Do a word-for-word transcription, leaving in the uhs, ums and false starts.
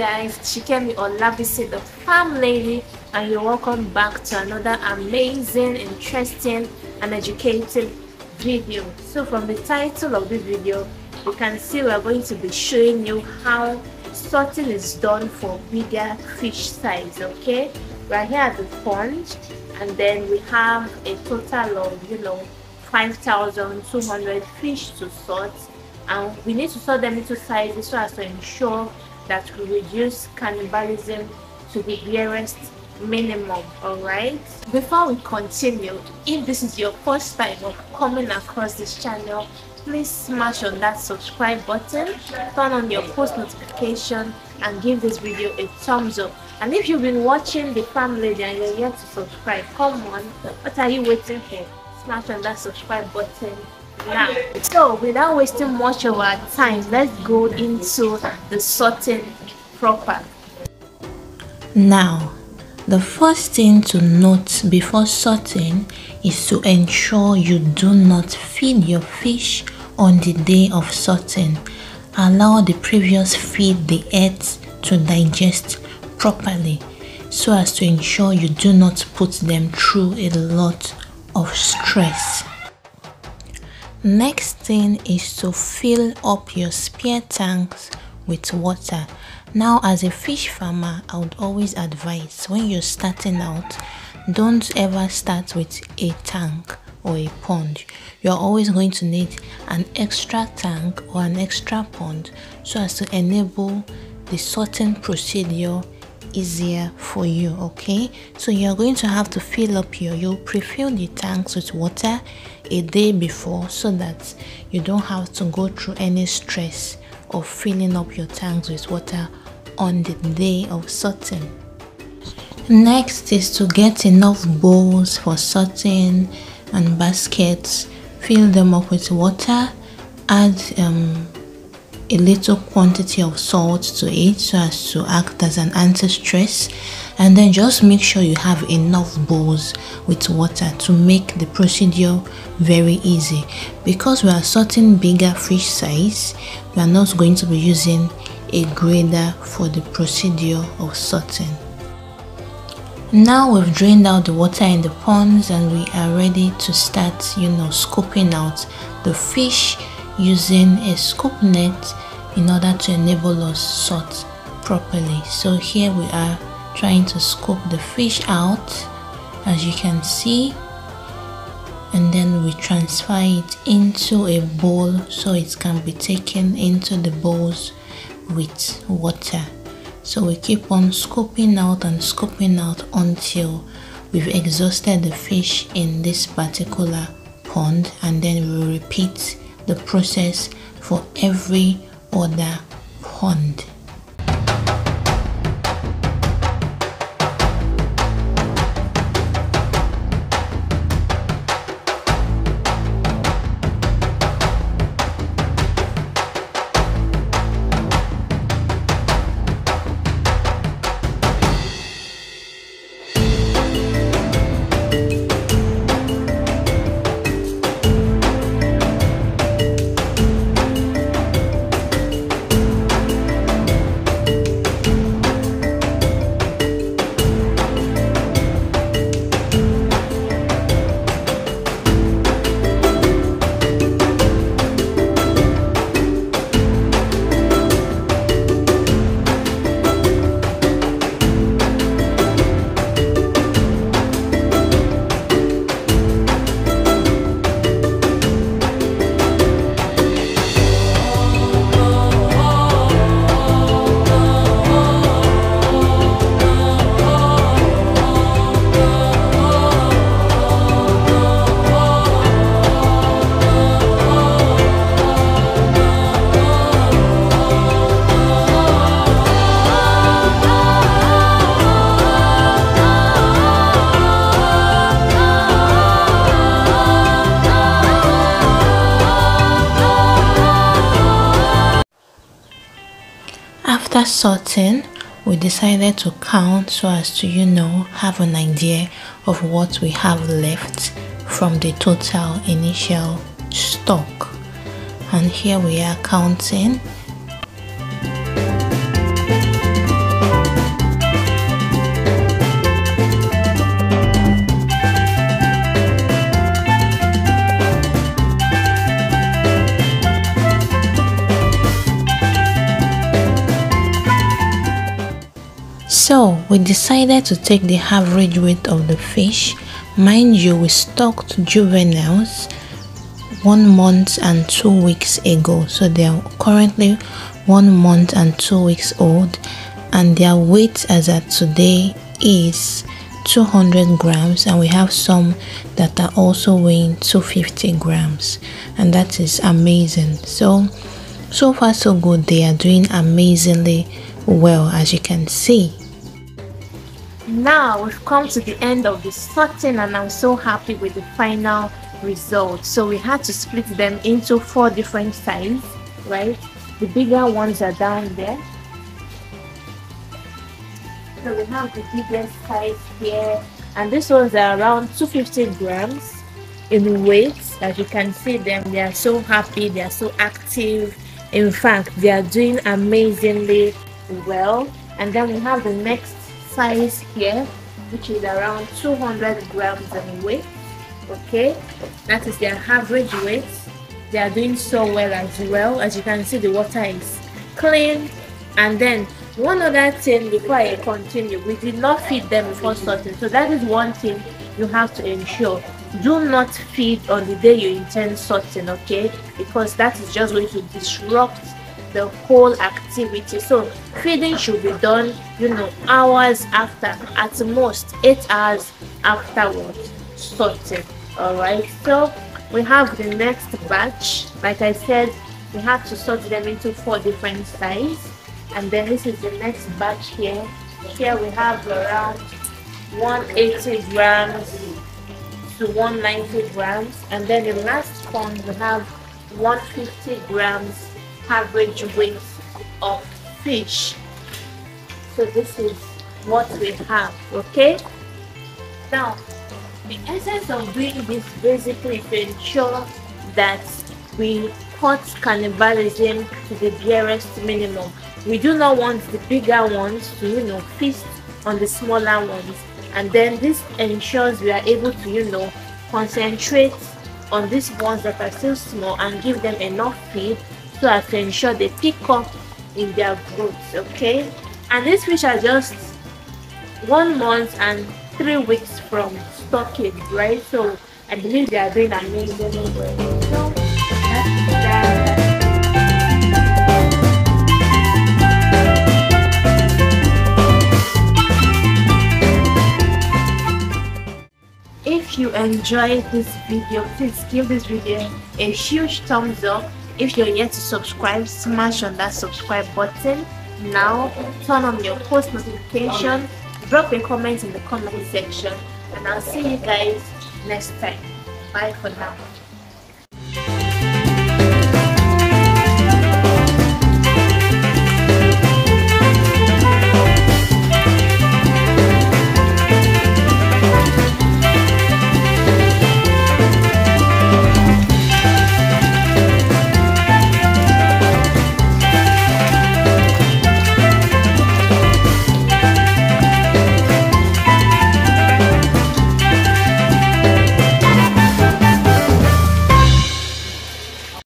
guys, Chikemi Olabisi, the farm lady, and you're welcome back to another amazing, interesting and educative video. So from the title of this video, you can see we're going to be showing you how sorting is done for bigger fish size. Okay, right here at the pond, and then we have a total of, you know, five thousand two hundred fish to sort, and we need to sort them into sizes so as to ensure that we reduce cannibalism to the nearest minimum. All right, before we continue, if this is your first time of coming across this channel, please smash on that subscribe button, turn on your post notification and give this video a thumbs up. And if you've been watching the farm lady and you're yet to subscribe, come on, what are you waiting for? Smash on that subscribe button now. So without wasting much of our time, let's go into the sorting proper. Now, the first thing to note before sorting is to ensure you do not feed your fish on the day of sorting. Allow the previous feed they ate to digest properly so as to ensure you do not put them through a lot of stress. Next thing is to fill up your spare tanks with water. Now, as a fish farmer, I would always advise, when you're starting out, don't ever start with a tank or a pond. You're always going to need an extra tank or an extra pond so as to enable the sorting procedure easier for you. Okay, so you're going to have to fill up your you pre-fill the tanks with water a day before so that you don't have to go through any stress of filling up your tanks with water on the day of sorting. Next is to get enough bowls for sorting and baskets. Fill them up with water, add um, a little quantity of salt to it so as to act as an anti-stress, and then just make sure you have enough bowls with water to make the procedure very easy. Because we are sorting bigger fish size, we are not going to be using a grader for the procedure of sorting. Now we've drained out the water in the ponds and we are ready to start, you know, scooping out the fish using a scoop net in order to enable us sort properly. So here we are trying to scoop the fish out, as you can see, and then we transfer it into a bowl so it can be taken into the bowls with water. So we keep on scooping out and scooping out until we've exhausted the fish in this particular pond, and then we repeat the process for every other pond. After sorting, we decided to count so as to, you know, have an idea of what we have left from the total initial stock. And here we are counting. So we decided to take the average weight of the fish. Mind you, we stocked juveniles one month and two weeks ago, so they are currently one month and two weeks old, and their weight as of today is two hundred grams, and we have some that are also weighing two hundred fifty grams, and that is amazing. So so far so good, they are doing amazingly well, as you can see. Now we've come to the end of the sorting, and I'm so happy with the final result. So we had to split them into four different sizes, right? The bigger ones are down there. So we have the biggest size here, and these ones are around two hundred fifty grams in weight. As you can see them, they are so happy, they are so active. In fact, they are doing amazingly well. And then we have the next size here, which is around two hundred grams in weight. Okay, that is their average weight. They are doing so well as well. As you can see, the water is clean. And then one other thing before I continue, we did not feed them before sorting, so that is one thing you have to ensure. Do not feed on the day you intend sorting, okay? Because that is just going to disrupt the whole activity. So feeding should be done, you know, hours after, at most eight hours afterwards sorting. All right, so we have the next batch. Like I said, we have to sort them into four different sizes. And then this is the next batch here. Here we have around one hundred eighty grams to one hundred ninety grams. And then the last one, we have one hundred fifty grams average weight of fish. So this is what we have, okay? Now, the essence of doing this basically to ensure that we cut cannibalism to the barest minimum. We do not want the bigger ones to, you know, feast on the smaller ones, and then this ensures we are able to, you know, concentrate on these ones that are still small and give them enough feed so as to ensure they pick up in their growth, okay? And these fish are just one month and three weeks from stocking, right? So I believe they are doing amazing work. So that's that. If you enjoyed this video, please give this video a huge thumbs up. If you're yet to subscribe, smash on that subscribe button now. Turn on your post notification. Drop a comment in the comment section, and I'll see you guys next time. Bye for now.